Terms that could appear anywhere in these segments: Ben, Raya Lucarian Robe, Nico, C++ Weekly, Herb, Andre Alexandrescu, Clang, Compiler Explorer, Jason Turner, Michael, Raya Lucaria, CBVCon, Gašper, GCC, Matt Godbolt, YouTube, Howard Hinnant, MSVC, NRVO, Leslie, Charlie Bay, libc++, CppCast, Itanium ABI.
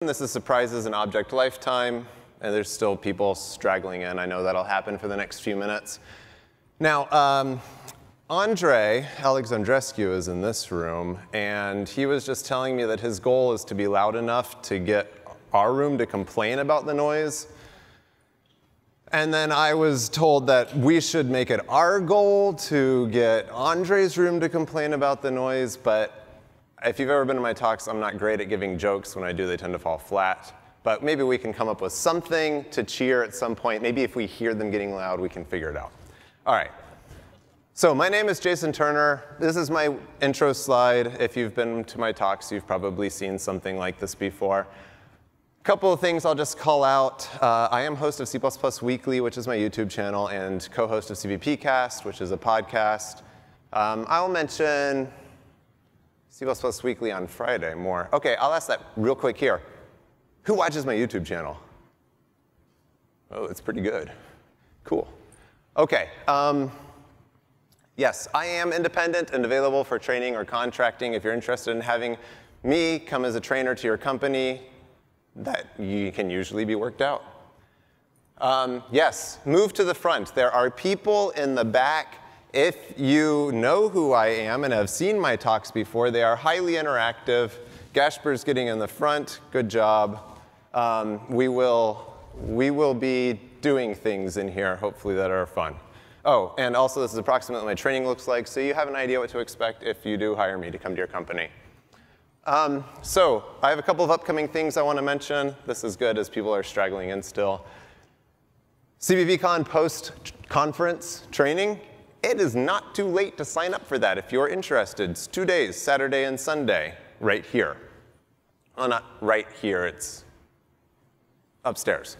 This is surprises and object lifetime, and there's still people straggling in. I know that'll happen for the next few minutes. Now, Andre Alexandrescu is in this room, and he was just telling me that his goal is to be loud enough to get our room to complain about the noise. And then I was told that we should make it our goal to get Andre's room to complain about the noise, but if you've ever been to my talks, I'm not great at giving jokes. When I do, they tend to fall flat. But maybe we can come up with something to cheer at some point. Maybe if we hear them getting loud, we can figure it out. All right. So my name is Jason Turner. This is my intro slide. If you've been to my talks, you've probably seen something like this before. A couple of things I'll just call out. I am host of C++ Weekly, which is my YouTube channel, and co-host of CppCast, which is a podcast. I'll mention C++ Weekly on Friday more. OK, I'll ask that real quick here. Who watches my YouTube channel? Oh, it's pretty good. Cool. OK. Yes, I am independent and available for training or contracting. If you're interested in having me come as a trainer to your company, that you can usually be worked out. Yes, move to the front. There are people in the back. If you know who I am and have seen my talks before, they are highly interactive. Gašper's getting in the front. Good job. We will be doing things in here, hopefully, that are fun. Oh, and also, this is approximately what my training looks like, so you have an idea what to expect if you do hire me to come to your company. So I have a couple of upcoming things I want to mention. This is good as people are straggling in still. CBVCon post-conference training. It is not too late to sign up for that if you're interested. It's 2 days, Saturday and Sunday, right here. Well, not right here, it's upstairs.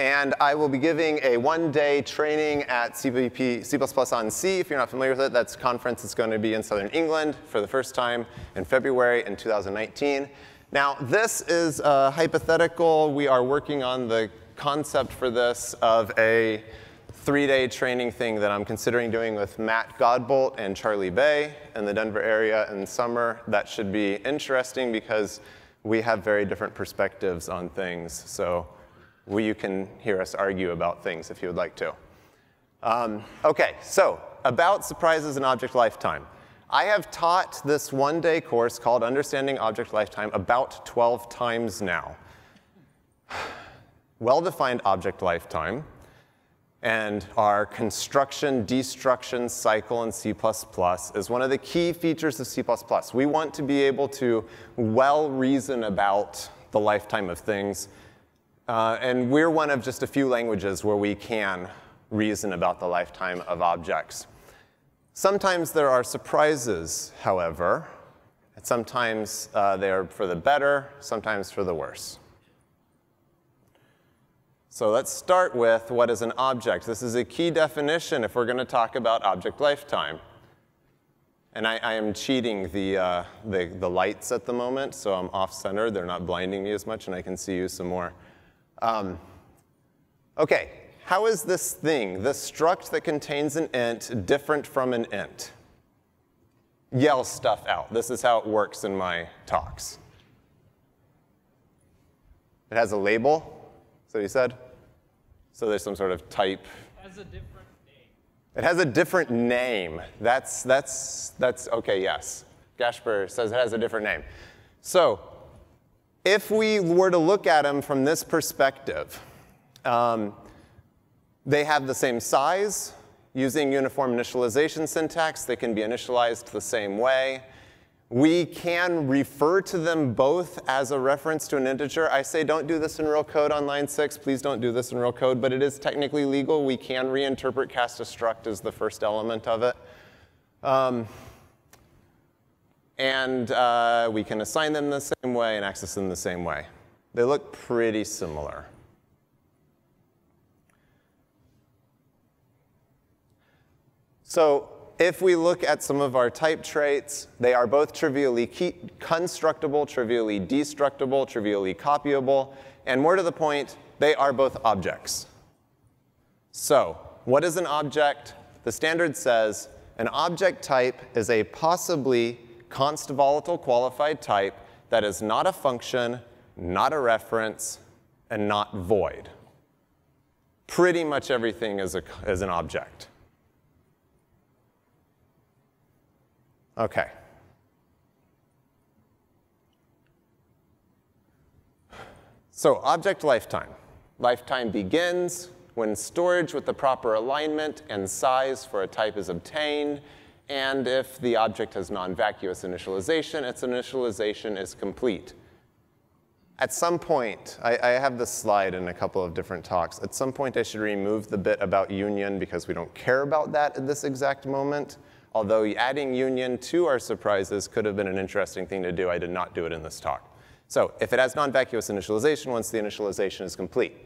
And I will be giving a one-day training at C++ on C. If you're not familiar with it, that's a conference that's going to be in southern England for the first time in February in 2019. Now, this is a hypothetical. We are working on the concept for this of a three-day training thing that I'm considering doing with Matt Godbolt and Charlie Bay in the Denver area in summer. That should be interesting because we have very different perspectives on things. So you can hear us argue about things if you would like to. OK, so about surprises and object lifetime. I have taught this one-day course called Understanding Object Lifetime about 12 times now. Well-defined object lifetime and our construction destruction cycle in C++ is one of the key features of C++. We want to be able to well reason about the lifetime of things. And we're one of just a few languages where we can reason about the lifetime of objects. Sometimes there are surprises, however. And sometimes they are for the better, sometimes for the worse. So let's start with what is an object. This is a key definition if we're going to talk about object lifetime. And I am cheating the lights at the moment, so I'm off-center. They're not blinding me as much, and I can see you some more. OK, how is this thing, the struct that contains an int, different from an int? Yell stuff out. This is how it works in my talks. It has a label. So you said? So there's some sort of type. It has a different name. It has a different name. That's OK, yes. Gašper says it has a different name. So if we were to look at them from this perspective, they have the same size. Using uniform initialization syntax, they can be initialized the same way. We can refer to them both as a reference to an integer. I say don't do this in real code on line 6. Please don't do this in real code. But it is technically legal. We can reinterpret cast a struct as the first element of it. And we can assign them the same way and access them the same way. They look pretty similar. So if we look at some of our type traits, they are both trivially constructible, trivially destructible, trivially copyable, and more to the point, they are both objects. So what is an object? The standard says an object type is a possibly const volatile qualified type that is not a function, not a reference, and not void. Pretty much everything is an object. Okay. So object lifetime. Lifetime begins when storage with the proper alignment and size for a type is obtained, and if the object has non-vacuous initialization, its initialization is complete. At some point, I have this slide in a couple of different talks. At some point, I should remove the bit about union because we don't care about that at this exact moment, although adding union to our surprises could have been an interesting thing to do. I did not do it in this talk. So if it has non-vacuous initialization, once the initialization is complete.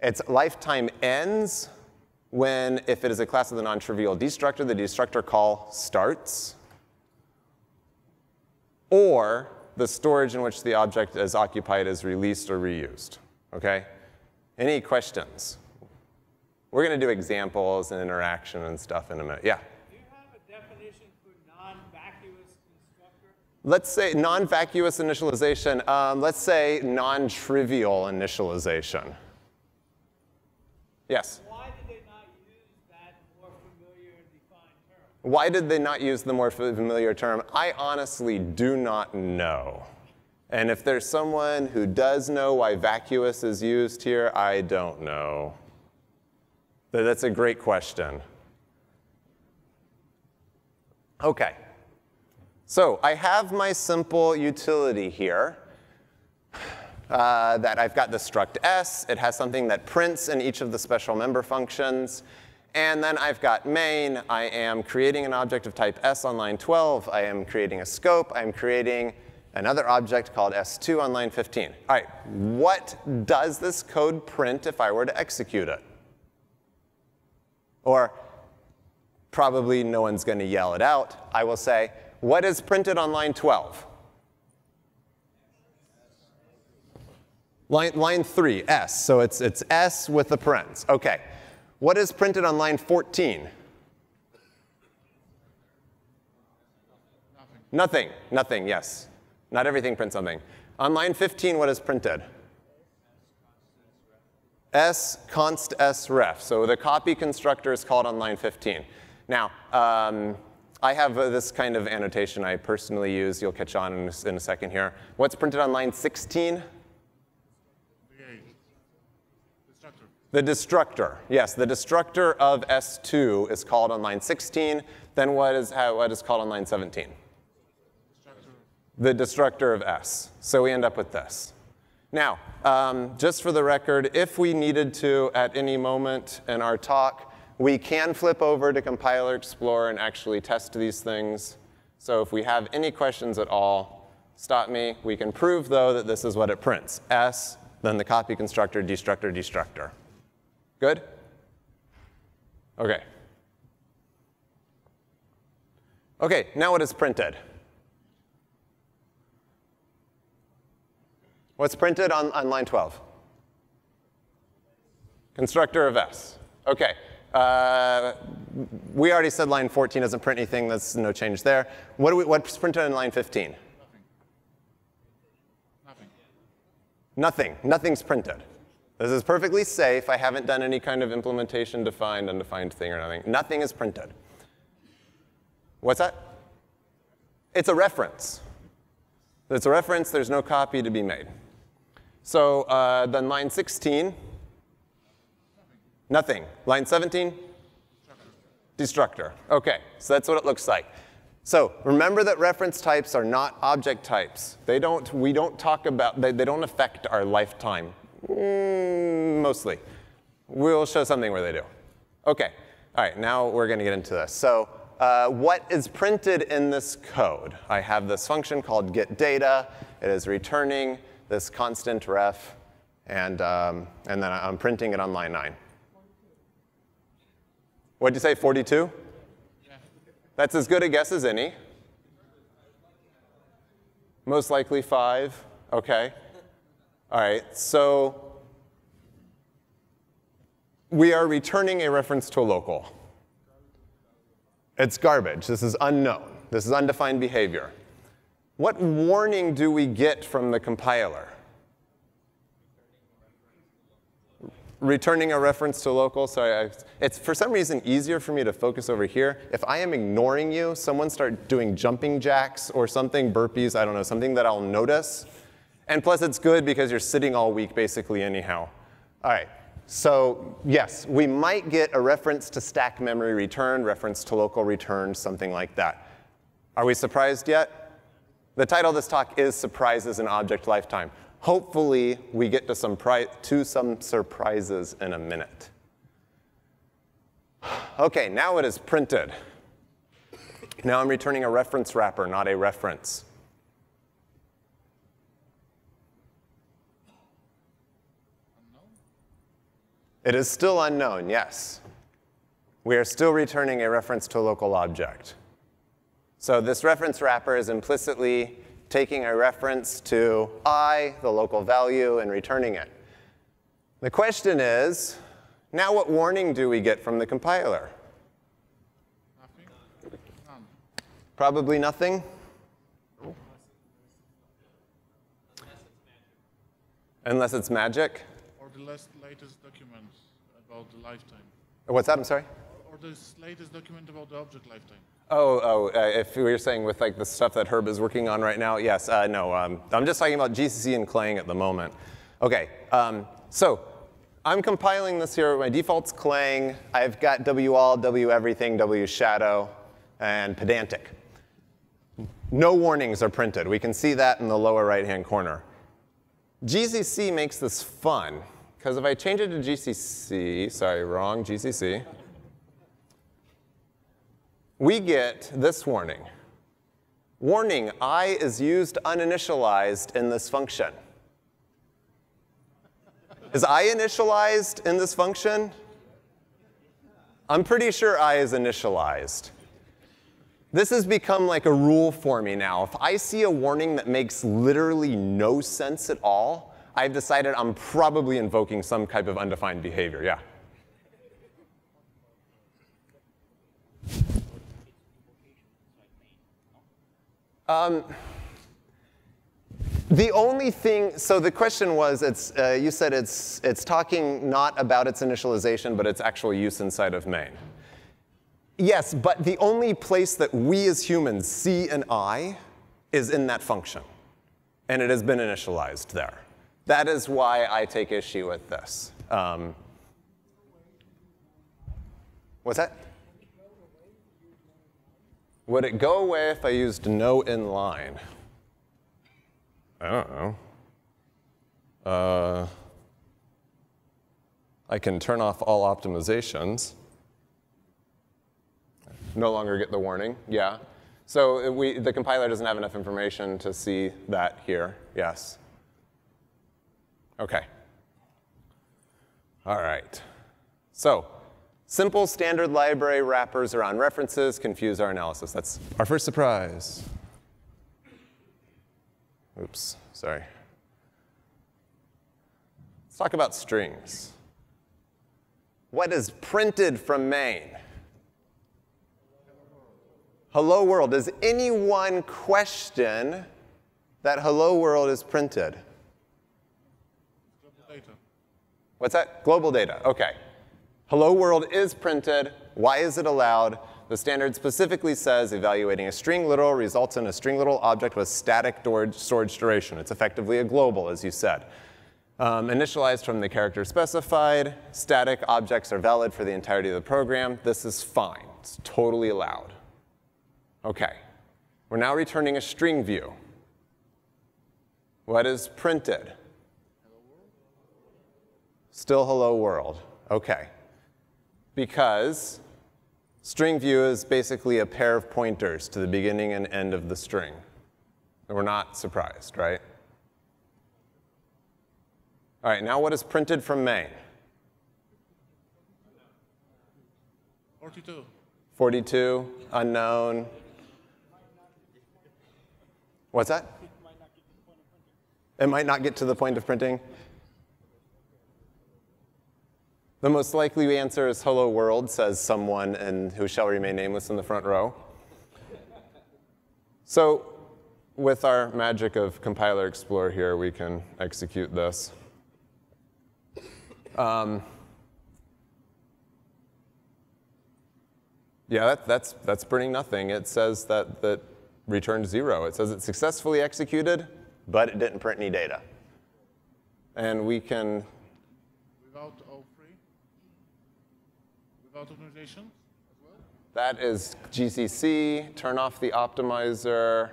Its lifetime ends when, if it is a class of the non-trivial destructor, the destructor call starts, or the storage in which the object is occupied is released or reused, okay? Any questions? We're gonna do examples and interaction and stuff in a minute. Yeah? Do you have a definition for non-vacuous instructor? Let's say non-vacuous initialization, let's say non-trivial initialization. Yes? Why did they not use that more familiar defined term? Why did they not use the more familiar term? I honestly do not know. And if there's someone who does know why vacuous is used here, I don't know. That's a great question. Okay. So I have my simple utility here. That I've got the struct s, it has something that prints in each of the special member functions, and then I've got main, I am creating an object of type s on line 12, I am creating a scope, I'm creating another object called s2 on line 15. All right, what does this code print if I were to execute it? Or probably no one's going to yell it out, I will say, what is printed on line 12? Line 3, S, so it's S with the parens. Okay, what is printed on line 14? Nothing, yes. Not everything prints something. On line 15, what is printed? S const S ref, so the copy constructor is called on line 15. Now, I have this kind of annotation I personally use, you'll catch on in a second here. What's printed on line 16? The destructor, yes, the destructor of S2 is called on line 16. Then what is called on line 17? The destructor of S. So we end up with this. Now, just for the record, if we needed to at any moment in our talk, we can flip over to Compiler Explorer and actually test these things. So if we have any questions at all, stop me. We can prove, though, that this is what it prints, S, then the copy constructor, destructor, destructor. Good? Okay. Okay, now what is printed? What's printed on line 12? Constructor of S. Okay. We already said line 14 doesn't print anything. That's no change there. What's printed on line 15? Nothing. Nothing's printed. This is perfectly safe. I haven't done any kind of implementation, defined, undefined thing or nothing. Nothing is printed. What's that? It's a reference. It's a reference. There's no copy to be made. So then line 16. Nothing. Line 17? Destructor. OK, so that's what it looks like. So remember that reference types are not object types. They don't affect our lifetime. Mostly. We'll show something where they do. OK. All right, now we're going to get into this. So what is printed in this code? I have this function called getData. It is returning this constant ref, and then I'm printing it on line 9. What did you say, 42? Yeah. That's as good a guess as any. Most likely 5. OK. All right, so we are returning a reference to a local. It's garbage. This is unknown. This is undefined behavior. What warning do we get from the compiler? Returning a reference to local. Sorry, it's for some reason easier for me to focus over here. If I am ignoring you, someone start doing jumping jacks or something, burpees, I don't know, something that I'll notice. And plus, it's good because you're sitting all week basically anyhow. All right, so yes, we might get a reference to stack memory return, reference to local return, something like that. Are we surprised yet? The title of this talk is Surprises in Object Lifetime. Hopefully, we get to some surprises in a minute. OK, now it is printed. Now I'm returning a reference wrapper, not a reference. Unknown? It is still unknown, yes. We are still returning a reference to a local object. So this reference wrapper is implicitly taking a reference to I, the local value, and returning it. The question is, now what warning do we get from the compiler? Nothing. None. Probably nothing. No. Unless it's magic. Or the latest document about the lifetime. What's that? I'm sorry? Or the latest document about the object lifetime. If we were saying with like the stuff that Herb is working on right now, yes, no. I'm just talking about GCC and Clang at the moment. OK, so I'm compiling this here. My default's Clang. I've got WAll, WEverything, WShadow, and Pedantic. No warnings are printed. We can see that in the lower right-hand corner. GCC makes this fun, because if I change it to GCC, sorry, wrong GCC, we get this warning. Warning, I is used uninitialized in this function. Is I initialized in this function? I'm pretty sure I is initialized. This has become like a rule for me now. If I see a warning that makes literally no sense at all, I've decided I'm probably invoking some type of undefined behavior. Yeah. The only thing, so the question was, you said it's talking not about its initialization, but its actual use inside of main. Yes, but the only place that we as humans see an I is in that function. And it has been initialized there. That is why I take issue with this. What's that? Would it go away if I used no inline? I don't know. I can turn off all optimizations. No longer get the warning. Yeah. So the compiler doesn't have enough information to see that here. Yes. OK. All right. So simple standard library wrappers around references confuse our analysis. That's our first surprise. Oops, sorry. Let's talk about strings. What is printed from main? Hello world. Does anyone question that hello world is printed? Global data. What's that? Global data, OK. Hello world is printed. Why is it allowed? The standard specifically says evaluating a string literal results in a string literal object with static storage duration. It's effectively a global, as you said. Initialized from the character specified. Static objects are valid for the entirety of the program. This is fine. It's totally allowed. OK. We're now returning a string view. What is printed? Still hello world. OK. Because string view is basically a pair of pointers to the beginning and end of the string. And we're not surprised, right? All right, now what is printed from main? 42. 42, unknown. What's that? It might not get to the point of printing. The most likely answer is hello world, says someone and who shall remain nameless in the front row. So with our magic of Compiler Explorer here, we can execute this. Yeah, that's printing nothing. It says that returned 0. It says it successfully executed, but it didn't print any data. And we can without O3, without optimization as well. That is GCC. Turn off the optimizer.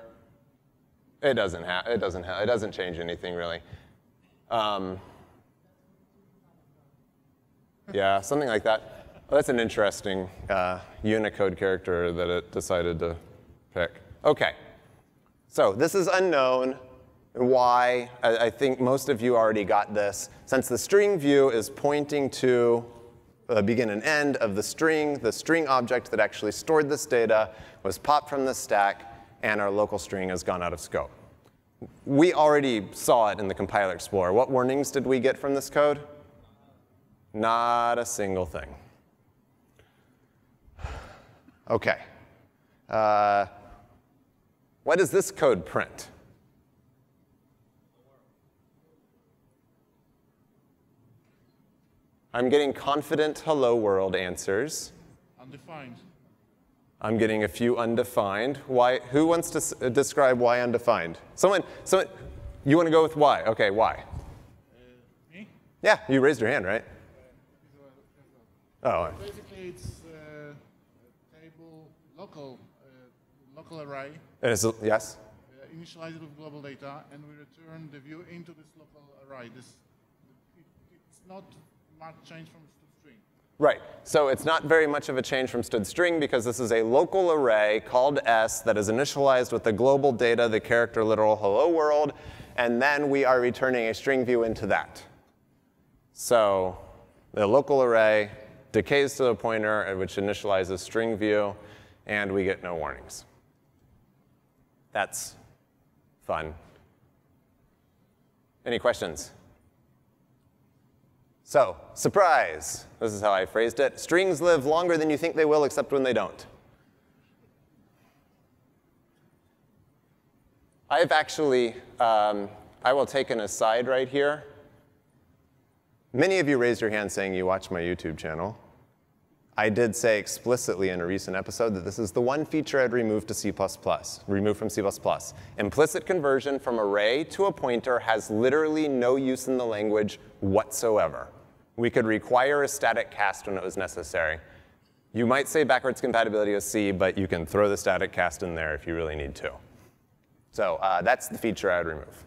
It doesn't change anything really. Yeah, something like that. Well, that's an interesting Unicode character that it decided to pick. OK. So this is unknown. Why? I think most of you already got this. Since the string view is pointing to the begin and end of the string object that actually stored this data was popped from the stack, and our local string has gone out of scope. We already saw it in the Compiler Explorer. What warnings did we get from this code? Not a single thing. OK. What does this code print? I'm getting confident hello world answers. Undefined. I'm getting a few undefined. Why? Who wants to describe why undefined? Someone, you want to go with why? OK, why? Me? Yeah, you raised your hand, right? Oh. Basically, it's table local array. It is, yes. Initialize it with global data, and we return the view into this local array. It's not much change from stud string. Right. So it's not very much of a change from stud string because this is a local array called S that is initialized with the global data, the character literal hello world, and then we are returning a string view into that. So the local array decays to the pointer, which initializes string view, and we get no warnings. That's fun. Any questions? So, surprise. This is how I phrased it. Strings live longer than you think they will, except when they don't. I've actually, I will take an aside right here. Many of you raised your hand saying you watch my YouTube channel. I did say explicitly in a recent episode that this is the one feature I'd remove to C++, remove from C++. Implicit conversion from array to a pointer has literally no use in the language whatsoever. We could require a static cast when it was necessary. You might say backwards compatibility with C, but you can throw the static cast in there if you really need to. So that's the feature I'd remove.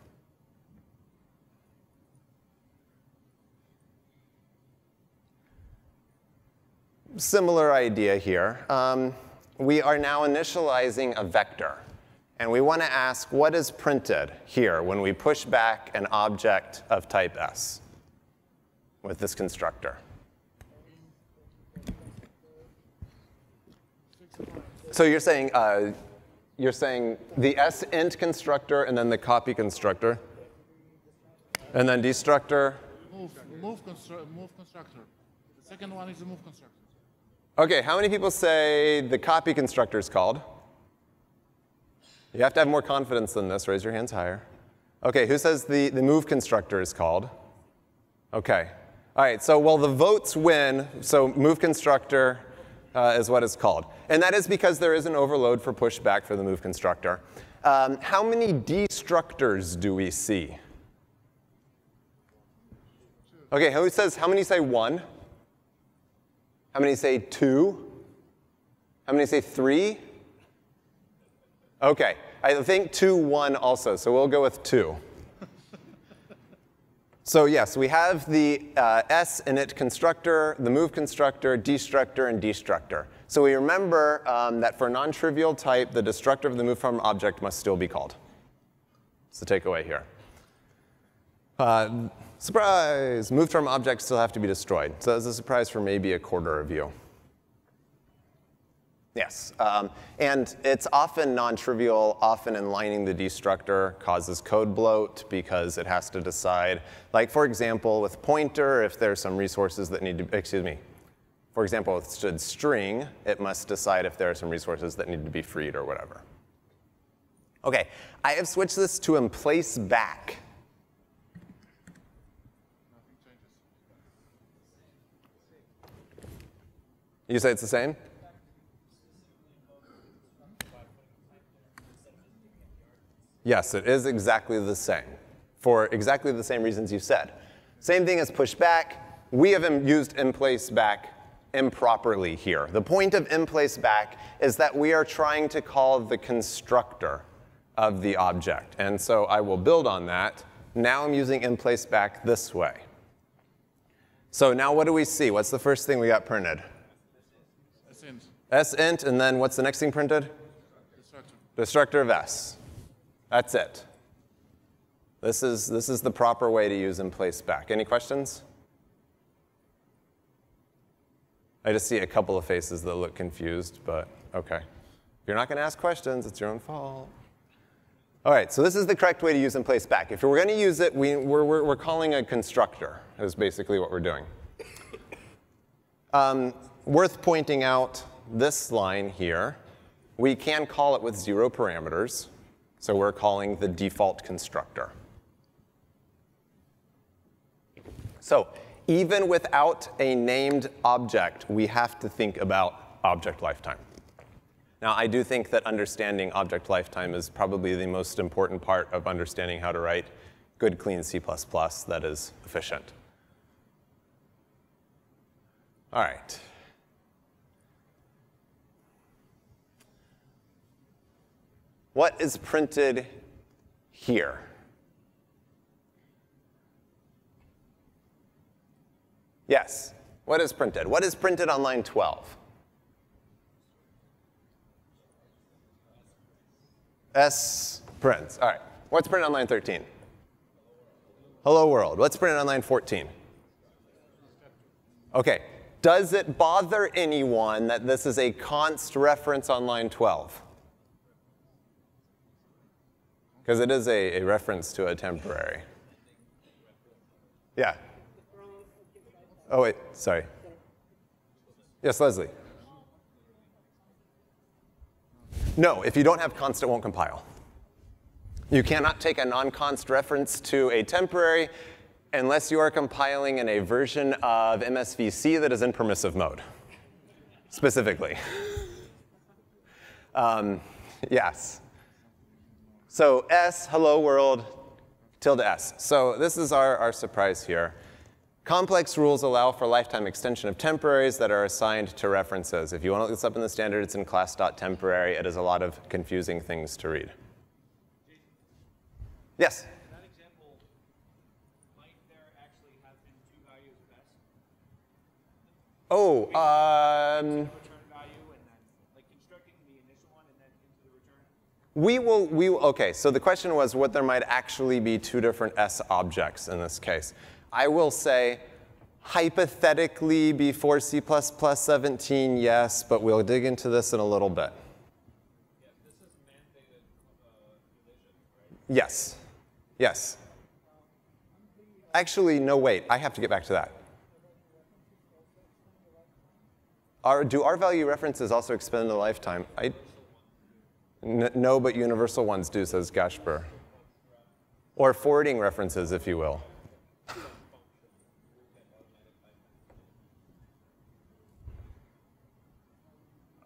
Similar idea here. We are now initializing a vector. And we want to ask what is printed here when we push back an object of type S with this constructor. So you're saying the S int constructor and then the copy constructor. And then destructor. Move constructor. The second one is the move constructor. OK, how many people say the copy constructor is called? You have to have more confidence than this. Raise your hands higher. OK, who says the move constructor is called? OK. All right, so well, the votes win. So move constructor is what it's called. And that is because there is an overload for pushback for the move constructor. How many destructors do we see? OK, who says, how many say one? How many say two? How many say three? OK. I think 2, 1 also, so we'll go with 2. So yes, we have the S init constructor, the move constructor, destructor, and destructor. So we remember that for non-trivial type, the destructor of the move from object must still be called. That's the takeaway here. Surprise! Moved from objects still have to be destroyed. So that was a surprise for maybe a quarter of you. Yes, and it's often non-trivial. Often in lining the destructor causes code bloat because it has to decide. Like for example, with pointer, if there's some resources that need to, for example, with stud string, it must decide if there are some resources that need to be freed or whatever. OK, I have switched this to in place back. You say it's the same? Yes, it is exactly the same for exactly the same reasons you said. Same thing as push back. We have used in place back improperly here. The point of in place back is that we are trying to call the constructor of the object. And so I will build on that. Now I'm using in place back this way. So now what do we see? What's the first thing we got printed? Sint, and then what's the next thing printed? Destructor of S. That's it. This is the proper way to use in place back. Any questions? I just see a couple of faces that look confused, but OK. If you're not going to ask questions, it's your own fault. All right, so this is the correct way to use in place back. If we're going to use it, we're calling a constructor, is basically what we're doing. Worth pointing out this line here. We can call it with 0 parameters, so we're calling the default constructor. So even without a named object, we have to think about object lifetime. Now, I do think that understanding object lifetime is probably the most important part of understanding how to write good, clean C++ that is efficient. All right. What is printed here? Yes, what is printed? What is printed on line 12? S prints. All right, what's printed on line 13? Hello world. What's printed on line 14? OK, does it bother anyone that this is a const reference on line 12? Because it is a reference to a temporary. Yeah. Oh, wait, sorry. Yes, Leslie. No, if you don't have const, it won't compile. You cannot take a non-const reference to a temporary unless you are compiling in a version of MSVC that is in permissive mode, specifically. Yes. So S, hello world, tilde S. So this is our surprise here. Complex rules allow for lifetime extension of temporaries that are assigned to references. If you want to look this up in the standard, it's in class.temporary. It is a lot of confusing things to read. Yes? In that example, might there actually have been 2 values of S? Oh, OK, so the question was what there might actually be 2 different S objects in this case. I will say, hypothetically, before C++ 17, yes, but we'll dig into this in a little bit. Yeah, this is mandated revision, right? Yes. Yes. Actually, no, wait. I have to get back to that. Do R-value references also extend the lifetime? No, but universal ones do, says Gašper. Or forwarding references, if you will.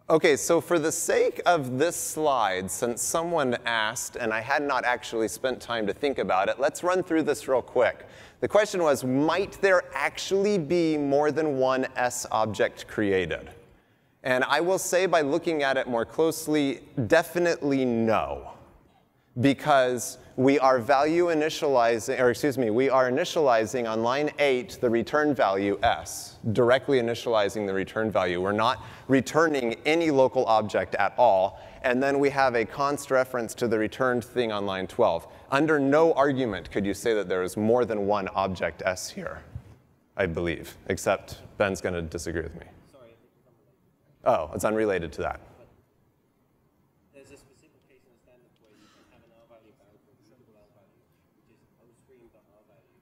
OK, so for the sake of this slide, since someone asked, and I had not actually spent time to think about it, let's run through this real quick. The question was, might there actually be more than 1 S object created? And I will say by looking at it more closely, definitely no, because we are initializing on line 8 the return value S, directly initializing the return value. We're not returning any local object at all. And then we have a const reference to the returned thing on line 12. Under no argument could you say that there is more than 1 object S here, I believe, except Ben's going to disagree with me. Oh, it's unrelated to that. But there's a specific case in the standard where you can have an R value bound to a simple R value, which is onStream.R value.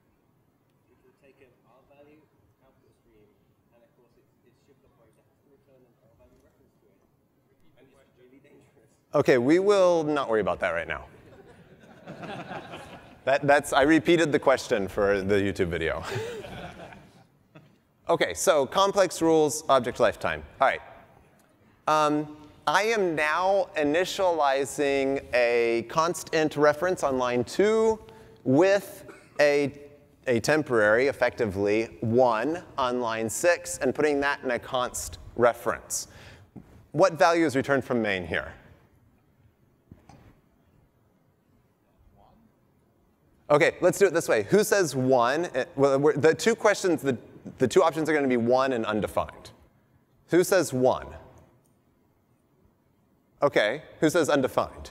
You can take an R value out of the stream, and of course, it's shift operator has to return an R value reference to it. And it's really dangerous. OK, we will not worry about that right now. I repeated the question for the YouTube video. OK, so complex rules, object lifetime. All right. I am now initializing a constant reference on line 2 with a temporary, effectively, 1 on line 6, and putting that in a const reference. What value is returned from main here? OK, let's do it this way. Who says 1? Well, the two questions, the two options are going to be 1 and undefined. Who says 1? OK, who says undefined?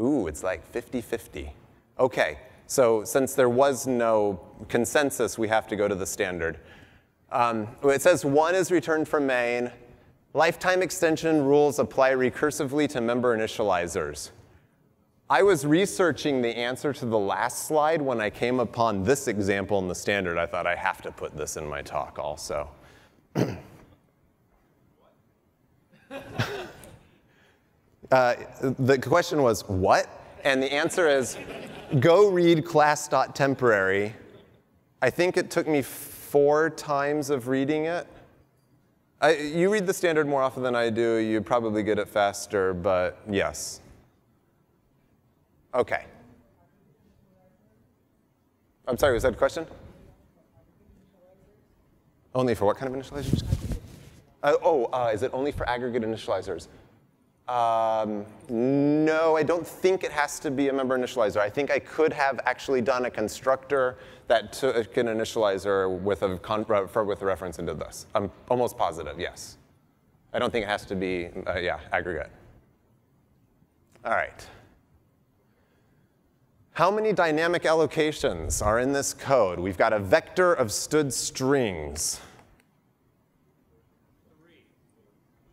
Ooh, it's like 50-50. OK, so since there was no consensus, we have to go to the standard. It says 1 is returned from main. Lifetime extension rules apply recursively to member initializers. I was researching the answer to the last slide when I came upon this example in the standard. I thought I have to put this in my talk also. The question was, what? And the answer is, go read class.temporary. I think it took me 4 times of reading it. You read the standard more often than I do. You probably get it faster, but yes. OK. I'm sorry, was that a question? Only for what kind of initializers? Is it only for aggregate initializers? No, I don't think it has to be a member initializer. I think I could have actually done a constructor that took an initializer with a reference into this. I'm almost positive, yes. I don't think it has to be, aggregate. All right. How many dynamic allocations are in this code? We've got a vector of std strings. 3.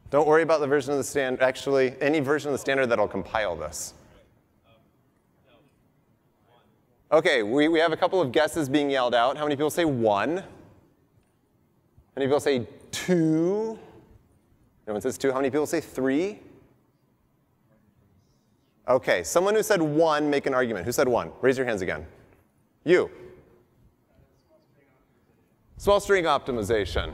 Don't worry about the version of the standard. Actually, any version of the standard that'll compile this. OK, we have a couple of guesses being yelled out. How many people say 1? How many people say 2? No one says 2. How many people say 3? OK, someone who said 1, make an argument. Who said 1? Raise your hands again. You. Small string optimization.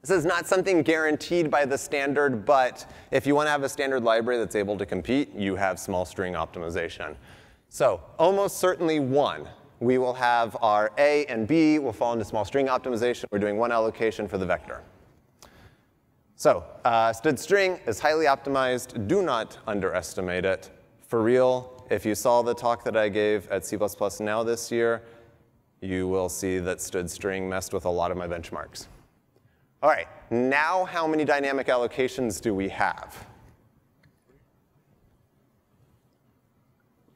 This is not something guaranteed by the standard, but if you want to have a standard library that's able to compete, you have small string optimization. So almost certainly 1. We will have our A and B will fall into small string optimization. We're doing 1 allocation for the vector. So std string is highly optimized. Do not underestimate it. For real, if you saw the talk that I gave at C++ Now this year, you will see that std string messed with a lot of my benchmarks. All right, now how many dynamic allocations do we have?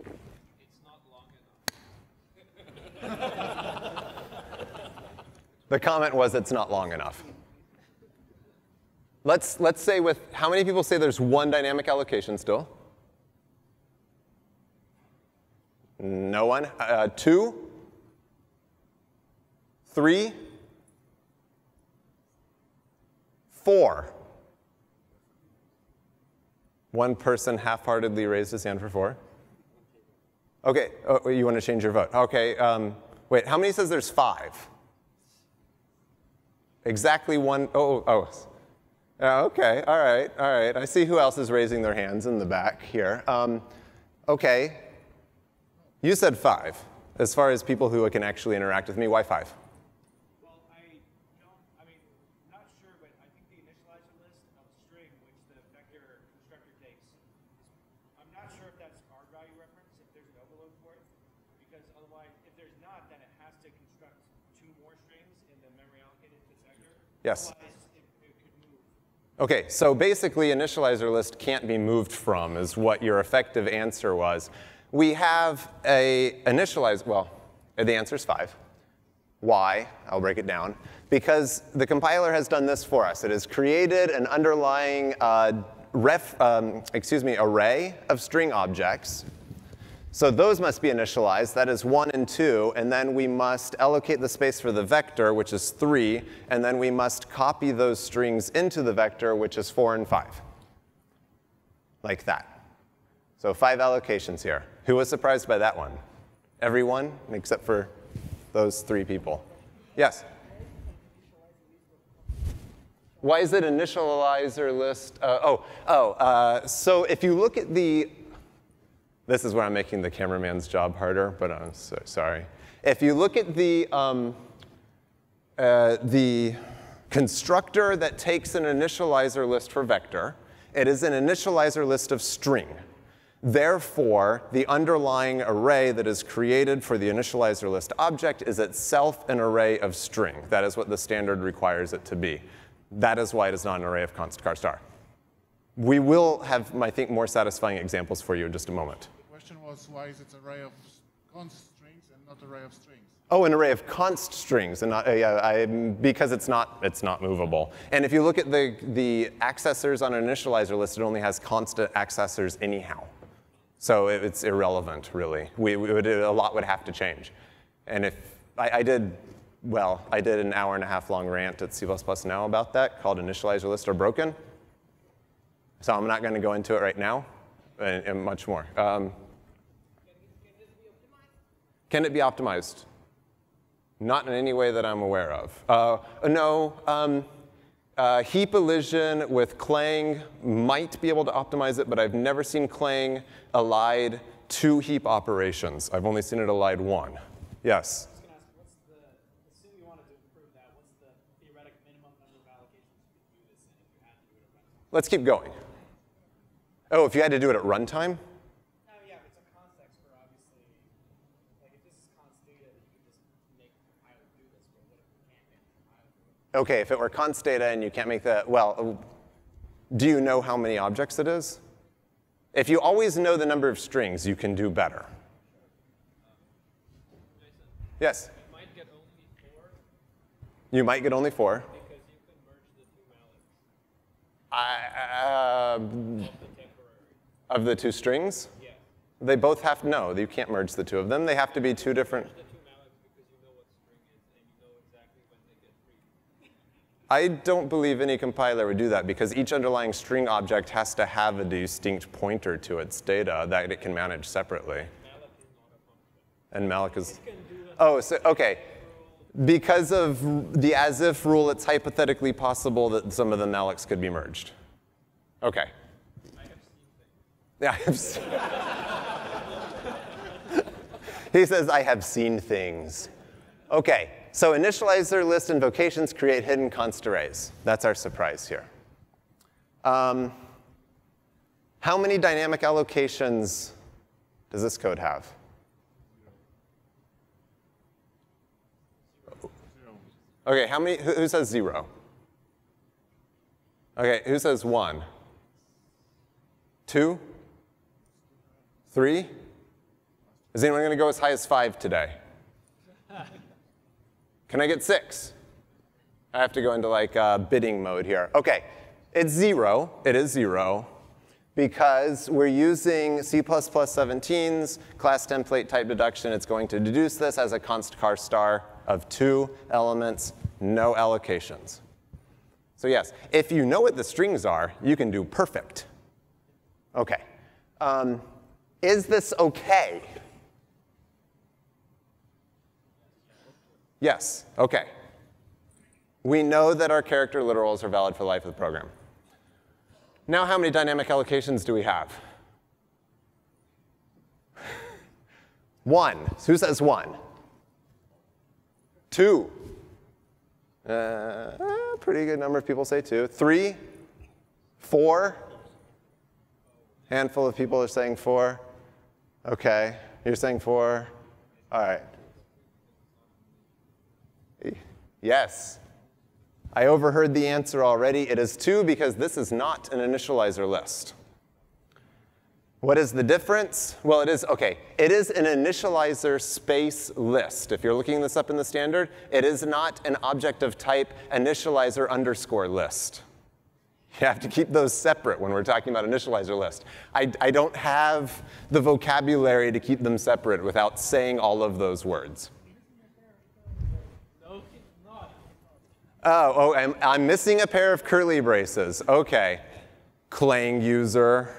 It's not long enough. The comment was it's not long enough. Let's say with, how many people say there's 1 dynamic allocation still? No one? 2? 3? 4? One person half-heartedly raised his hand for 4. OK, oh, you want to change your vote. OK, wait, how many says there's 5? Exactly 1, OK, all right, all right. I see who else is raising their hands in the back here. OK, you said 5. As far as people who can actually interact with me, why 5? Well, not sure, but I think the initializer list of the string, which the vector constructor takes, I'm not sure if that's our value reference, if there's an overload for it, because otherwise, if there's not, then it has to construct 2 more strings in the memory allocated to the vector. Yes. Otherwise, OK, so basically, initializer list can't be moved from is what your effective answer was. We have a initializer. Well, the answer is 5. Why? I'll break it down. Because the compiler has done this for us. It has created an underlying array of string objects. So those must be initialized. That is 1 and 2. And then we must allocate the space for the vector, which is 3. And then we must copy those strings into the vector, which is 4 and 5. like that. So 5 allocations here. Who was surprised by that one? Everyone except for those 3 people. Yes? Why is it initializer list? So if you look at the, this is where I'm making the cameraman's job harder, but I'm so sorry. If you look at the constructor that takes an initializer list for vector, it is an initializer list of string. Therefore, the underlying array that is created for the initializer list object is itself an array of string. That is what the standard requires it to be. That is why it is not an array of const car star. We will have, I think, more satisfying examples for you in just a moment. The question was, why is it an array of const strings and not array of strings? Oh, an array of const strings, and not, because it's not movable. And if you look at the accessors on an initializer list, it only has constant accessors anyhow. So it's irrelevant, really. A lot would have to change. And if I did an hour-and-a-half long rant at C++ Now about that called Initializer Lists Are Broken. So I'm not going to go into it right now, and much more. Can it be optimized? Not in any way that I'm aware of. Heap elision with Clang might be able to optimize it, but I've never seen Clang allied to heap operations. I've only seen it allied 1. Yes? Let's keep going. Oh, if you had to do it at runtime? No, yeah, but it's a context where obviously, like if this is const data, you can just make the compiler do this, but what if you can't make the compiler do it? OK, if it were const data and you can't make the, well, do you know how many objects it is? If you always know the number of strings, you can do better. Jason, yes? You might get only 4. You might get only 4. Of the 2 strings? Yeah. They both have, no, you can't merge the 2 of them. They have to be 2 different. I don't believe any compiler would do that because each underlying string object has to have a distinct pointer to its data that it can manage separately. And malloc is, oh, so, okay. Because of the as-if rule, it's hypothetically possible that some of the mallocs could be merged. OK. I have seen things. He says, I have seen things. OK, so initializer list invocations create hidden const arrays. That's our surprise here. How many dynamic allocations does this code have? OK, how many? Who says 0? OK, who says 1? 2? 3? Is anyone going to go as high as 5 today? Can I get 6? I have to go into like bidding mode here. OK, it's 0. It is 0 because we're using C++ 17's class template type deduction. It's going to deduce this as a const car star of 2 elements, no allocations. So yes, if you know what the strings are, you can do perfect. OK. Is this OK? Yes, OK. We know that our character literals are valid for the life of the program. Now how many dynamic allocations do we have? 1. Who says 1? 2. Pretty good number of people say 2. 3? 4? Handful of people are saying 4. OK, you're saying 4. All right. Yes. I overheard the answer already. It is 2 because this is not an initializer list. What is the difference? Well, it is, OK, it is an initializer space list. If you're looking this up in the standard, it is not an object of type initializer underscore list. You have to keep those separate when we're talking about initializer list. I don't have the vocabulary to keep them separate without saying all of those words. No, it's not. Oh, I'm missing a pair of curly braces. OK. Clang user.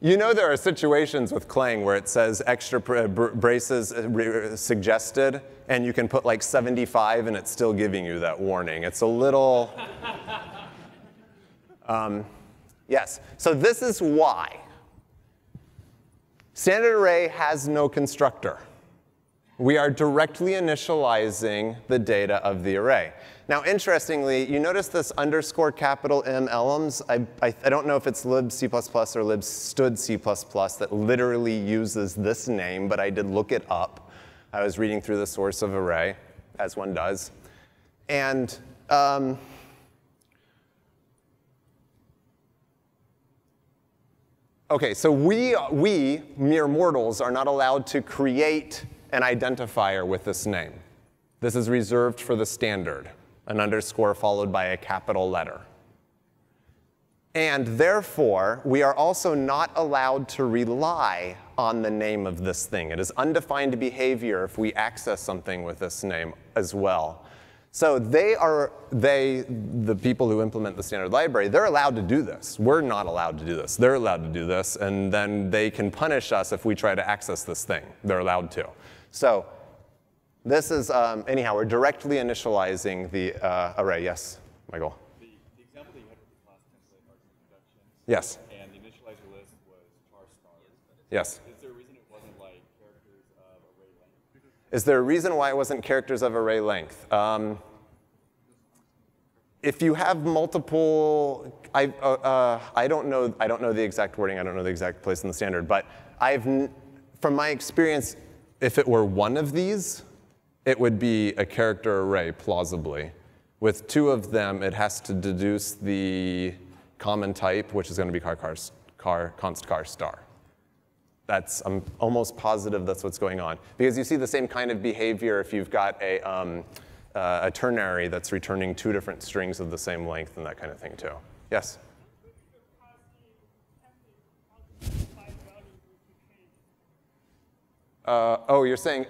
You know there are situations with Clang where it says extra braces suggested, and you can put like 75 and it's still giving you that warning. It's a little... yes, so this is why. Standard array has no constructor. We are directly initializing the data of the array. Now, interestingly, you notice this underscore capital M elums. I don't know if it's libc++ or libstd C++ that literally uses this name, but I did look it up. I was reading through the source of array, as one does. And OK, so we, mere mortals, are not allowed to create an identifier with this name. This is reserved for the standard, an underscore followed by a capital letter. And therefore, we are also not allowed to rely on the name of this thing. It is undefined behavior if we access something with this name as well. So the people who implement the standard library, they're allowed to do this. We're not allowed to do this. They're allowed to do this, and then they can punish us if we try to access this thing. They're allowed to. So this is, anyhow, we're directly initializing the array. Yes, Michael? The example that you had with the class template argument reduction. Yes. And the initializer list was char stars. Yes. Is there a reason it wasn't like characters of array length? Is there a reason why it wasn't characters of array length? If you have multiple, I don't know the exact wording. I don't know the exact place in the standard. But from my experience, if it were one of these, it would be a character array, plausibly. With two of them, it has to deduce the common type, which is going to be const car star. I'm almost positive that's what's going on. Because you see the same kind of behavior if you've got a ternary that's returning two different strings of the same length and that kind of thing, too. Yes? You're saying,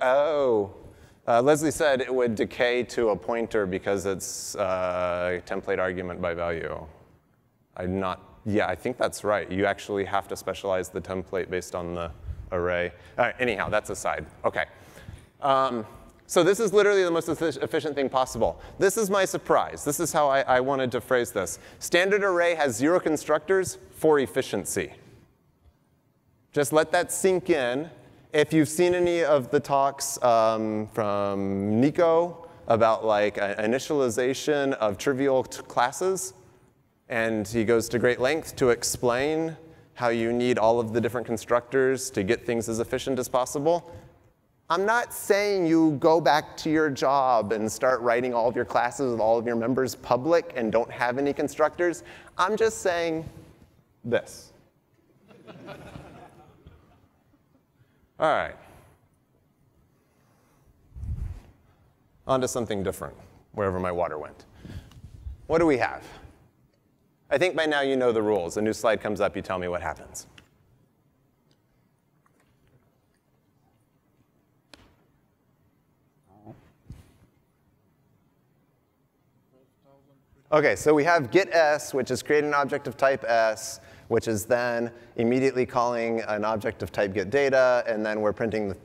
Leslie said it would decay to a pointer because it's a template argument by value. I think that's right. You actually have to specialize the template based on the array. All right, anyhow, that's aside. OK. So this is literally the most efficient thing possible. This is my surprise. This is how I wanted to phrase this. Standard array has 0 constructors for efficiency. Just let that sink in. If you've seen any of the talks from Nico about initialization of trivial classes, and he goes to great length to explain how you need all of the different constructors to get things as efficient as possible. I'm not saying you go back to your job and start writing all of your classes with all of your members public and don't have any constructors. I'm just saying this. All right. On to something different, wherever my water went. What do we have? I think by now you know the rules. A new slide comes up, you tell me what happens. OK, so we have get s, which is create an object of type s, which is then immediately calling an object of type get data, and then we're calling the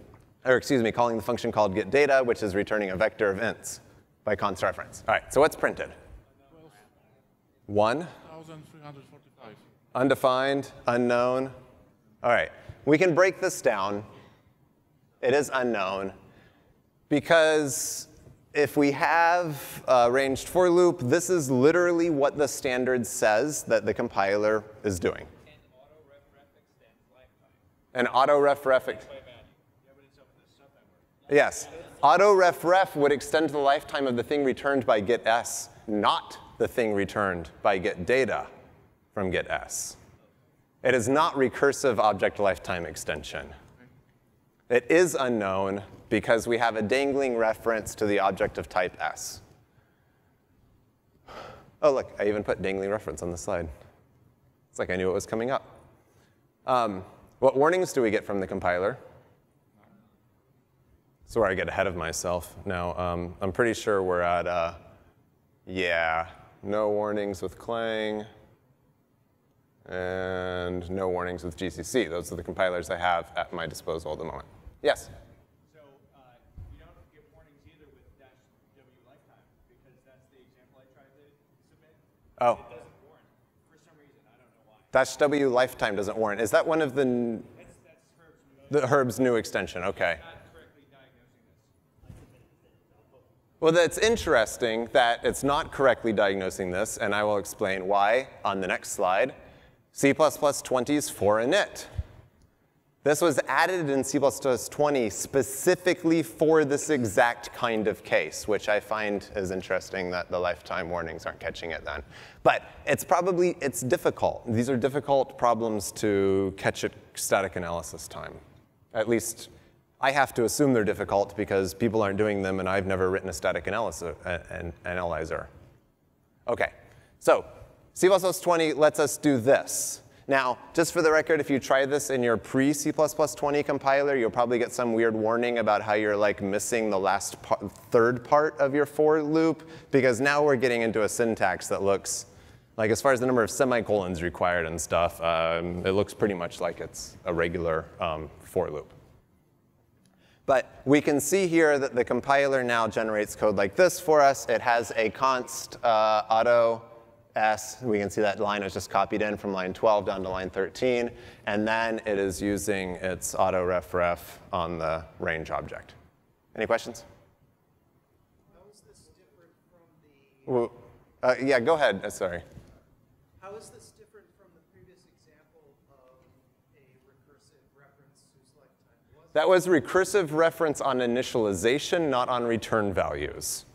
function called get data, which is returning a vector of ints by const reference. All right, so what's printed? 1? 1,345. Undefined, unknown. All right, we can break this down. It is unknown, because if we have a ranged for loop, this is literally what the standard says that the compiler is doing. An autorefref extends lifetime. Yes. Autorefref would extend the lifetime of the thing returned by get s, not the thing returned by get data from get s. It is not recursive object lifetime extension. It is unknown because we have a dangling reference to the object of type s. Oh, look, I even put dangling reference on the slide. It's like I knew it was coming up. What warnings do we get from the compiler? That's where I get ahead of myself. Now, I'm pretty sure we're at, no warnings with Clang. and no warnings with GCC. Those are the compilers I have at my disposal at the moment. Yes? So you don't get warnings either with -w lifetime, because that's the example I tried to submit. Oh. It doesn't warn for some reason. I don't know why. -w lifetime doesn't warn. Is that one of the... That's Herb's new extension, OK. Well, that's interesting that it's not correctly diagnosing this, and I will explain why on the next slide. C++20's for init. This was added in C++20 specifically for this exact kind of case, which I find is interesting that the lifetime warnings aren't catching it then. But it's probably, it's difficult. These are difficult problems to catch at static analysis time. At least I have to assume they're difficult because people aren't doing them and I've never written a static analyzer. Okay, so C++20 lets us do this. Now, just for the record, if you try this in your pre-C++20 compiler, you'll probably get some weird warning about how you're like missing the last third part of your for loop, because now we're getting into a syntax that looks, like as far as the number of semicolons required and stuff, it looks pretty much like it's a regular for loop. But we can see here that the compiler now generates code like this for us. It has a const auto S. We can see that line was just copied in from line 12 down to line 13. And then it is using its auto ref on the range object. Any questions? How is this different from the... Well, yeah, go ahead. Sorry. How is this different from the previous example of a recursive reference whose lifetime was... That was recursive reference on initialization, not on return values.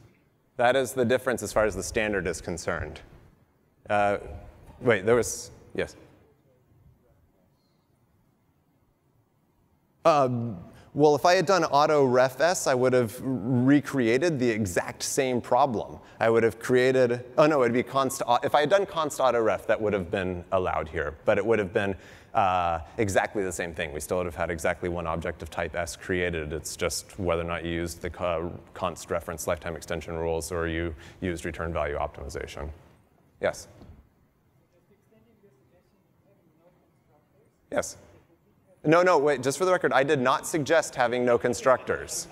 That is the difference as far as the standard is concerned. Wait, there was, yes. Well, if I had done auto refs, I would have recreated the exact same problem. I would have created, oh no, it'd be const, if I had done const auto ref, that would have been allowed here, but it would have been exactly the same thing. We still would have had exactly one object of type S created. It's just whether or not you used the const reference lifetime extension rules or you used return value optimization. Yes. Yes. No, no, wait, just for the record, I did not suggest having no constructors.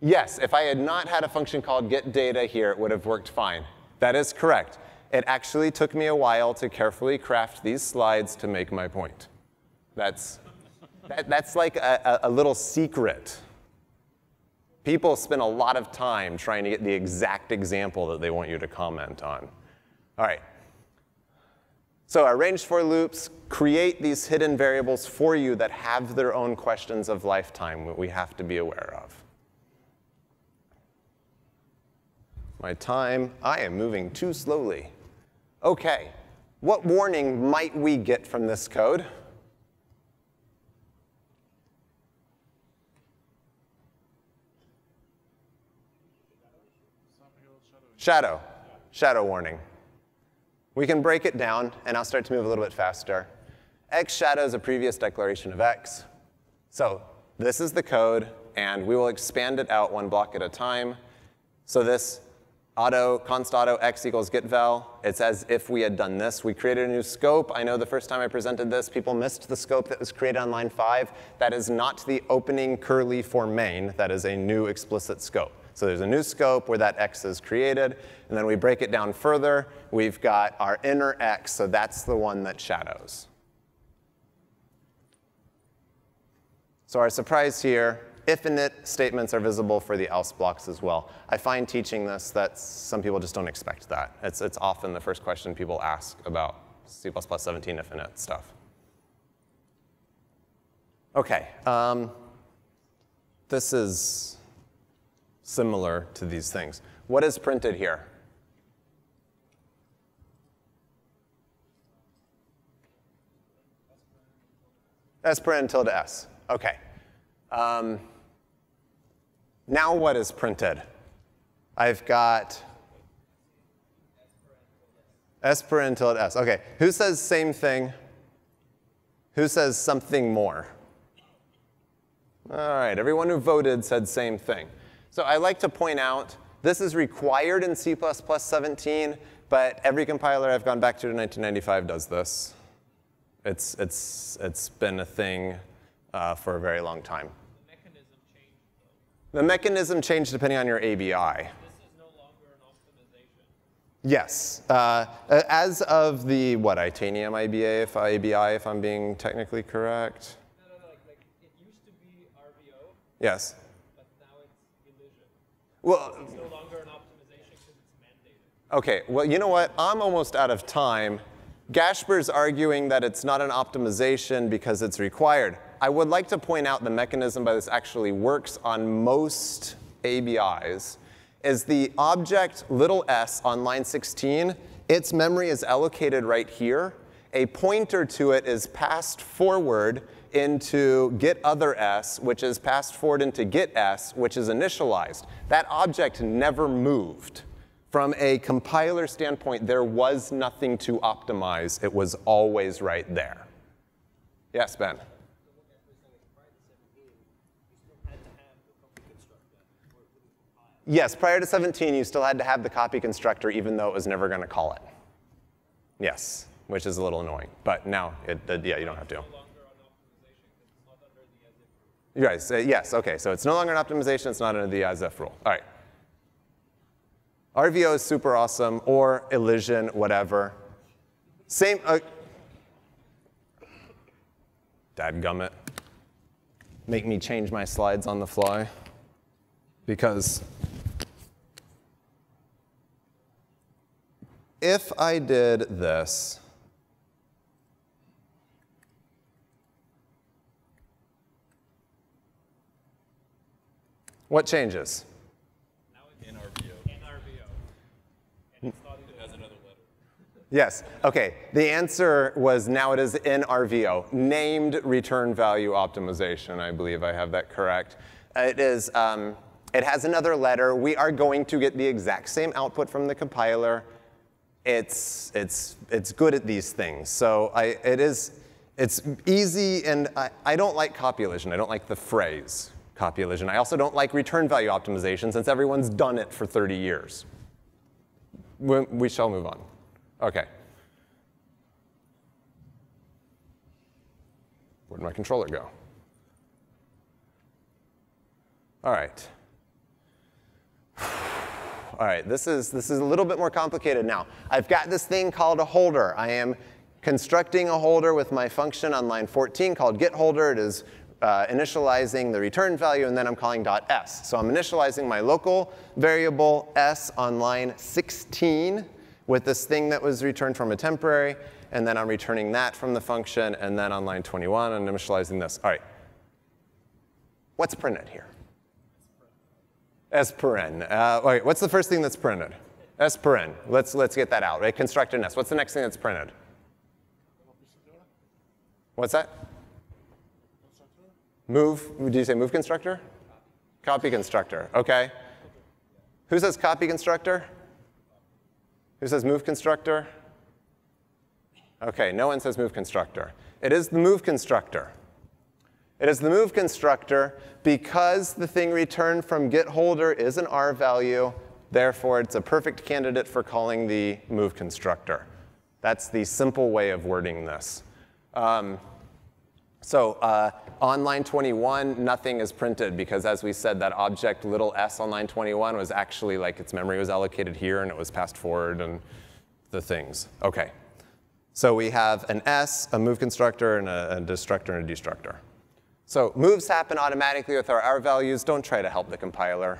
Yes, if I had not had a function called get data here, it would have worked fine. That is correct. It actually took me a while to carefully craft these slides to make my point. That's like a little secret. People spend a lot of time trying to get the exact example that they want you to comment on. All right. So our range for loops create these hidden variables for you that have their own questions of lifetime that we have to be aware of. My time, I am moving too slowly. OK, what warning might we get from this code? Shadow. Shadow warning. We can break it down, and I'll start to move a little bit faster. X shadows a previous declaration of X. So this is the code, and we will expand it out one block at a time. So this auto const auto X equals get val, it's as if we had done this. We created a new scope. I know the first time I presented this, people missed the scope that was created on line 5. That is not the opening curly for main. That is a new explicit scope. So there's a new scope where that X is created, and then we break it down further. We've got our inner X, so that's the one that shadows. So our surprise here, if and it statements are visible for the else blocks as well. I find teaching this that some people just don't expect that. It's often the first question people ask about C++17 if and it stuff. OK, this is similar to these things. What is printed here? S_n tilde S. OK. Now what is printed? I've got S_n tilde S. OK. Who says same thing? Who says something more? All right. Everyone who voted said same thing. So I like to point out This is required in C++ 17, but every compiler I've gone back to in 1995 does this. It's been a thing for a very long time. The mechanism changed, though. The mechanism changed depending on your ABI. Yes. As of the, what, Itanium ABI, if I'm being technically correct? No, like it used to be RVO. Yes. But now it's elision. Well, it's no longer an optimization because it's mandated. OK, well, you know what? I'm almost out of time. Gašper's arguing that it's not an optimization because it's required. I would like to point out the mechanism by this actually works on most ABIs. Is the object little s on line 16, its memory is allocated right here. A pointer to it is passed forward into get other s, which is passed forward into get s, which is initialized. That object never moved. From a compiler standpoint, there was nothing to optimize. It was always right there. Yes, Ben? Yes, prior to 17, you still had to have the copy constructor, even though it was never going to call it. Yes, which is a little annoying. But now, yeah, you don't have to. It's no longer an optimization. It's not under the as if rule. Right, so, yes, OK. So it's no longer an optimization. It's not under the as if rule. All right. RVO is super awesome, or elision, whatever. Same. Dadgummit. Make me change my slides on the fly. Because if I did this, what changes? Now it's NRBO. And it's thought it has another letter. Yes. OK. The answer was now it is NRVO, named return value optimization. I believe I have that correct. It is. It has another letter. We are going to get the exact same output from the compiler. It's good at these things. So it's easy, and I don't like copy elision. I don't like the phrase copy elision. I also don't like return value optimization since everyone's done it for 30 years. We shall move on. OK. Where'd my controller go? All right. All right, this is a little bit more complicated now. I've got this thing called a holder. I am constructing a holder with my function on line 14 called getHolder. It is initializing the return value, and then I'm calling .s. So I'm initializing my local variable s on line 16 with this thing that was returned from a temporary, and then I'm returning that from the function, and then on line 21, I'm initializing this. All right, what's printed here? S paren. Wait, what's the first thing that's printed? S paren. Let's get that out. Right? Construct an S. What's the next thing that's printed? What's that? Move. Did you say move constructor? Copy constructor. OK. Who says copy constructor? Who says move constructor? OK, no one says move constructor. It is the move constructor. It is the move constructor because the thing returned from getHolder is an R value. Therefore, it's a perfect candidate for calling the move constructor. That's the simple way of wording this. On line 21, nothing is printed because, as we said, that object little s on line 21 was actually like its memory was allocated here and it was passed forward and the things. OK. So we have an s, a move constructor, and a destructor and a destructor. So moves happen automatically with our R values. Don't try to help the compiler.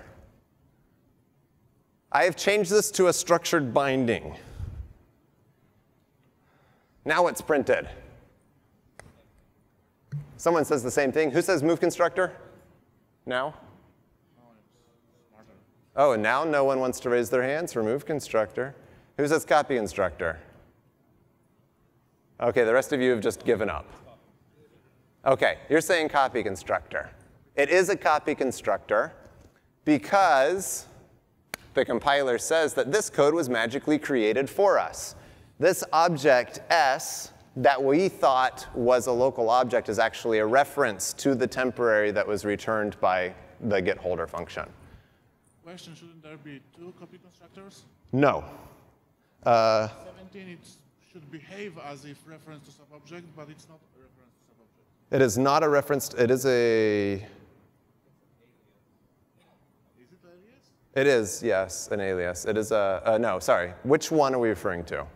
I have changed this to a structured binding. Now it's printed. Someone says the same thing. Who says move constructor? Now? Oh, and now no one wants to raise their hands for move constructor. Who says copy constructor? OK, the rest of you have just given up. OK, you're saying copy constructor. It is a copy constructor because the compiler says that this code was magically created for us. This object s that we thought was a local object is actually a reference to the temporary that was returned by the getHolder function. Question, shouldn't there be two copy constructors? No. 17, it should behave as if reference to subobject, but it's not a reference to subobject. It is not a reference. It is a... Is it an alias? It is, yes, an alias. It is a... no, sorry. Which one are we referring to?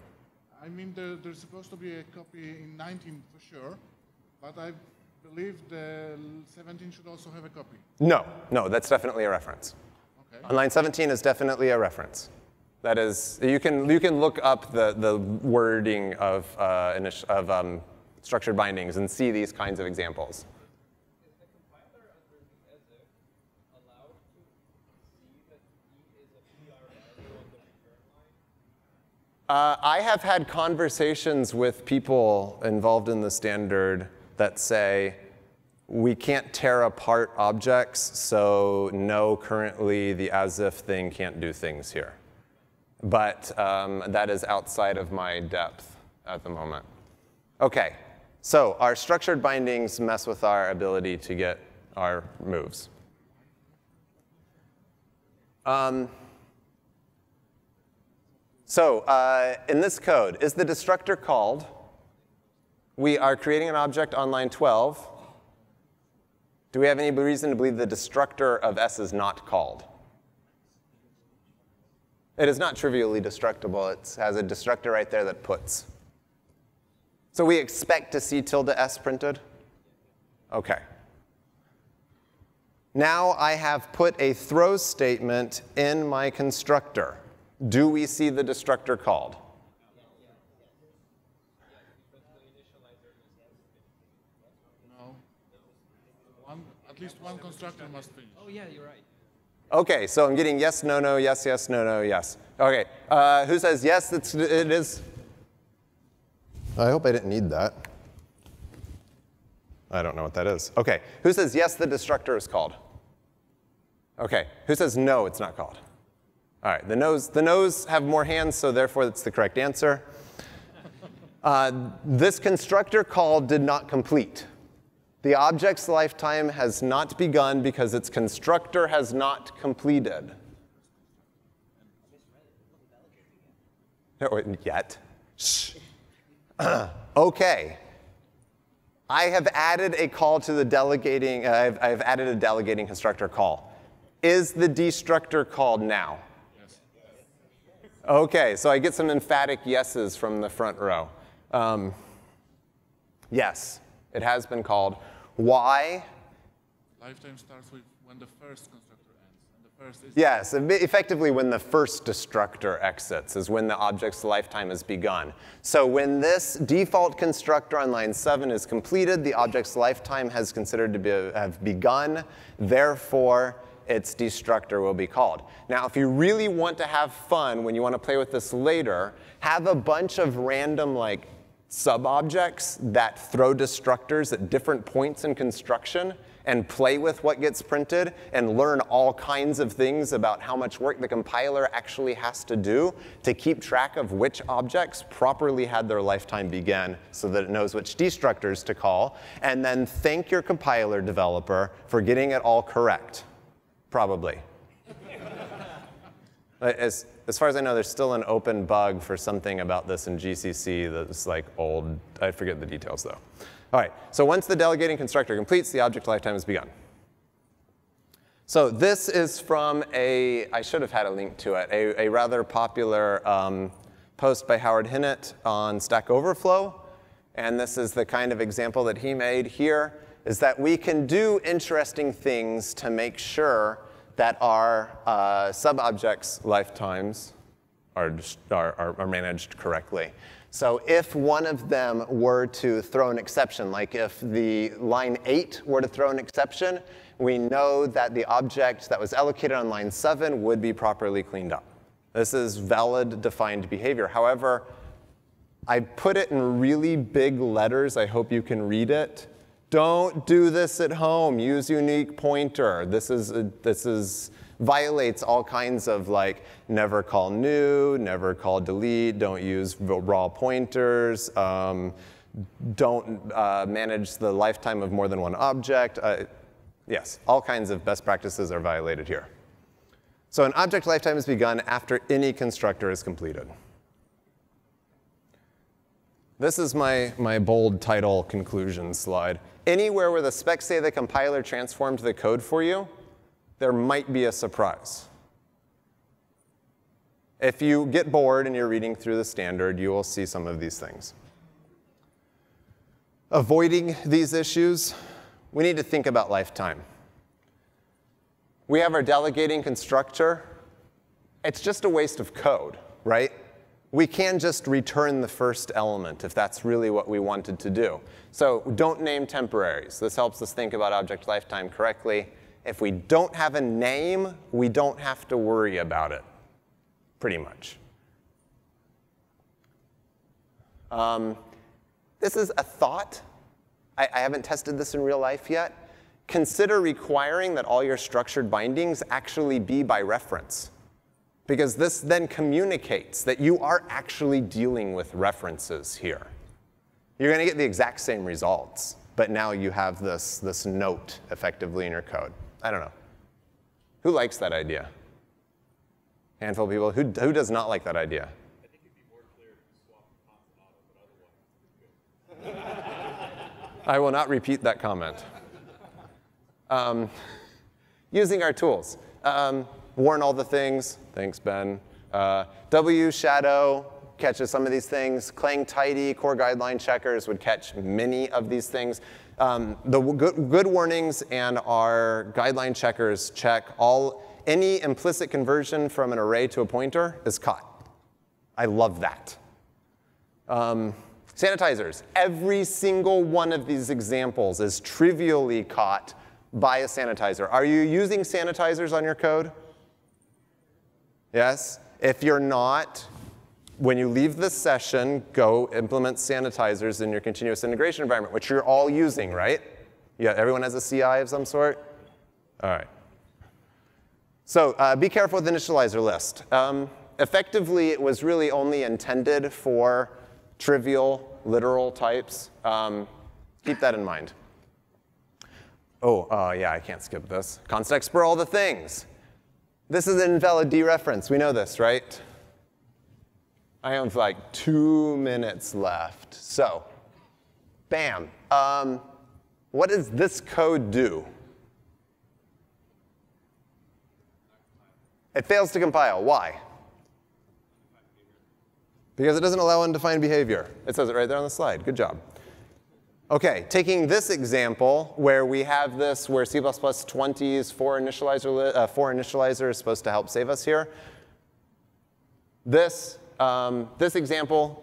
I mean, there's supposed to be a copy in 19 for sure, but I believe the 17 should also have a copy. No, no, that's definitely a reference. Okay. On line 17 is definitely a reference. That is, you can look up the wording of structured bindings and see these kinds of examples. Is the compiler under the ESIF allowed to see that E is a PR value on the return line? I have had conversations with people involved in the standard that say, we can't tear apart objects, so no, currently the as-if thing can't do things here. But that is outside of my depth at the moment. OK, so our structured bindings mess with our ability to get our moves. In this code, is the destructor called? We are creating an object on line 12. Do we have any reason to believe the destructor of S is not called? It is not trivially destructible. It has a destructor right there that puts. So we expect to see tilde S printed? OK. Now I have put a throw statement in my constructor. Do we see the destructor called? At least one constructor must finish. Oh, yeah, you're right. OK, so I'm getting yes, no, no, yes, yes, no, no, yes. OK, who says yes, it is? I hope I didn't need that. I don't know what that is. OK, who says yes, the destructor is called? OK, who says no, it's not called? All right, the no's have more hands, so therefore that's the correct answer. This constructor call did not complete. The object's lifetime has not begun because its constructor has not completed. No, yet. Shh. OK. I have added a call to the delegating. I've added a delegating constructor call. Is the destructor called now? Yes. OK, so I get some emphatic yeses from the front row. Yes. It has been called. Why? Lifetime starts with when the first constructor ends. And the first is yes, effectively when the first destructor exits is when the object's lifetime has begun. So when this default constructor on line 7 is completed, the object's lifetime has considered to have begun. Therefore, its destructor will be called. Now, if you really want to have fun when you want to play with this later, have a bunch of random sub-objects that throw destructors at different points in construction and play with what gets printed and learn all kinds of things about how much work the compiler actually has to do to keep track of which objects properly had their lifetime begin so that it knows which destructors to call. And then thank your compiler developer for getting it all correct, probably. As far as I know, there's still an open bug for something about this in GCC that's old. I forget the details, though. All right, so once the delegating constructor completes, the object lifetime has begun. So this is from I should have had a link to it, a rather popular post by Howard Hinnant on Stack Overflow. And this is the kind of example that he made here, is that we can do interesting things to make sure that our sub-objects' lifetimes are managed correctly. So if one of them were to throw an exception, like if the line 8 were to throw an exception, we know that the object that was allocated on line 7 would be properly cleaned up. This is valid defined behavior. However, I put it in really big letters. I hope you can read it. Don't do this at home. Use unique pointer. This violates all kinds of never call new, never call delete. Don't use raw pointers. Don't manage the lifetime of more than one object. Yes, all kinds of best practices are violated here. So an object lifetime is begun after any constructor is completed. This is my bold title conclusion slide. Anywhere where the specs say the compiler transformed the code for you, there might be a surprise. If you get bored and you're reading through the standard, you will see some of these things. Avoiding these issues, we need to think about lifetime. We have our delegating constructor. It's just a waste of code, right? We can just return the first element if that's really what we wanted to do. So don't name temporaries. This helps us think about object lifetime correctly. If we don't have a name, we don't have to worry about it, pretty much. This is a thought. I haven't tested this in real life yet. Consider requiring that all your structured bindings actually be by reference, because this then communicates that you are actually dealing with references here. You're going to get the exact same results, but now you have this note effectively in your code. I don't know. Who likes that idea? Handful of people. Who does not like that idea? I think it'd be more clear if you swap the consonant, but otherwise. I will not repeat that comment. Using our tools. Warn all the things. Thanks, Ben. W shadow catches some of these things. Clang tidy, core guideline checkers would catch many of these things. The good warnings and our guideline checkers check any implicit conversion from an array to a pointer is caught. I love that. Sanitizers. Every single one of these examples is trivially caught by a sanitizer. Are you using sanitizers on your code? Yes? If you're not, when you leave this session, go implement sanitizers in your continuous integration environment, which you're all using, right? Yeah, everyone has a CI of some sort? All right. So be careful with the initializer list. Effectively, it was really only intended for trivial, literal types. Keep that in mind. Yeah, I can't skip this. Const expert all the things. This is an invalid dereference. We know this, right? I have like 2 minutes left. So, bam. What does this code do? It fails to compile. Why? Because it doesn't allow undefined behavior. It says it right there on the slide. Good job. OK, taking this example where we have this, where C++ 20's for initializer is supposed to help save us here, this example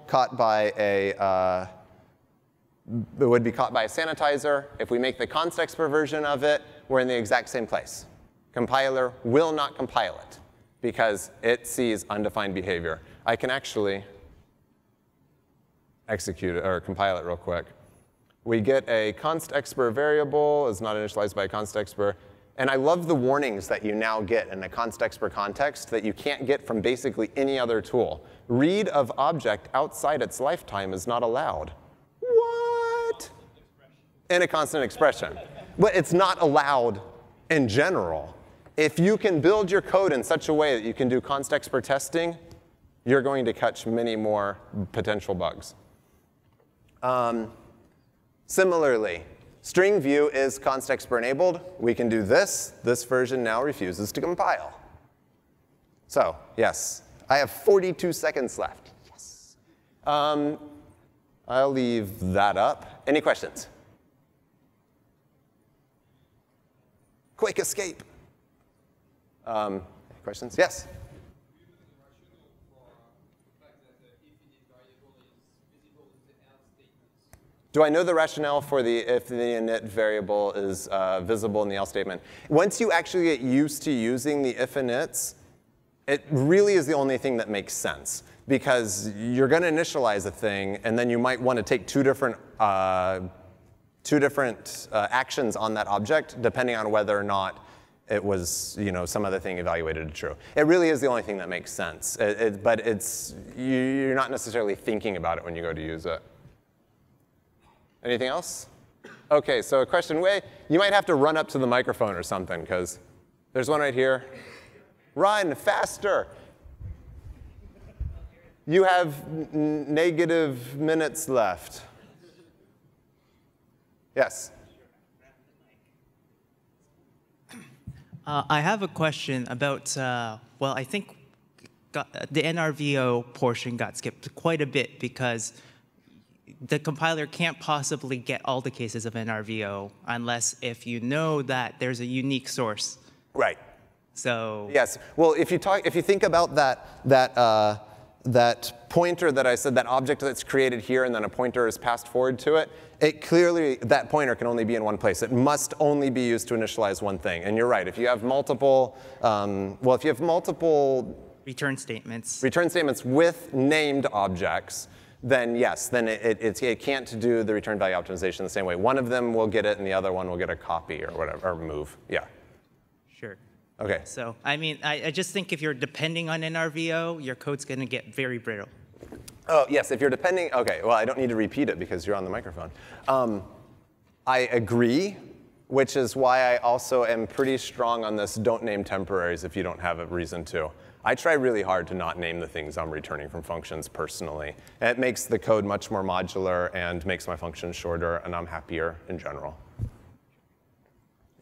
would be caught by a sanitizer. If we make the const expert version of it, we're in the exact same place. Compiler will not compile it because it sees undefined behavior. I can actually execute it or compile it real quic. We get a const expr variable is not initialized by a const expr. And I love the warnings that you now get in a const expr context that you can't get from basically any other tool. Read of object outside its lifetime is not allowed. What? In a constant expression. But it's not allowed in general. If you can build your code in such a way that you can do const expr testing, you're going to catch many more potential bugs. Similarly, string view is const expr enabled. We can do this. This version now refuses to compile. So yes, I have 42 seconds left. Yes. I'll leave that up. Any questions? Quick escape. Any questions? Yes. Do I know the rationale for if the init variable is visible in the else statement? Once you actually get used to using the if inits, it really is the only thing that makes sense. Because you're going to initialize a thing, and then you might want to take two different actions on that object, depending on whether or not it was some other thing evaluated as true. It really is the only thing that makes sense. But you're not necessarily thinking about it when you go to use it. Anything else? OK, so a question. You might have to run up to the microphone or something, because there's one right here. run faster. You have negative minutes left. Yes? I have a question about, well, I think the NRVO portion got skipped quite a bit because the compiler can't possibly get all the cases of NRVO unless if you know that there's a unique source. Right. So. Yes. Well, if you think about that pointer that I said, that object that's created here and then a pointer is passed forward to it, it clearly, that pointer can only be in one place. It must only be used to initialize one thing. And you're right, if you have multiple, well, if you have multiple return statements with named objects, then yes, then it can't do the return value optimization the same way. One of them will get it and the other one will get a copy or whatever, or move, yeah. Sure. Okay. So, I mean, I just think if you're depending on NRVO, your code's going to get very brittle. Oh, yes, if you're depending, okay, well, I don't need to repeat it because you're on the microphone. I agree, which is why I also am pretty strong on this, don't name temporaries if you don't have a reason to. I try really hard to not name the things I'm returning from functions personally. And it makes the code much more modular and makes my functions shorter, and I'm happier in general.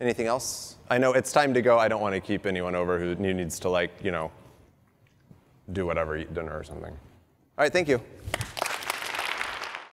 Anything else? I know it's time to go. I don't want to keep anyone over who needs to, like, you know, do whatever, dinner or something. All right, thank you.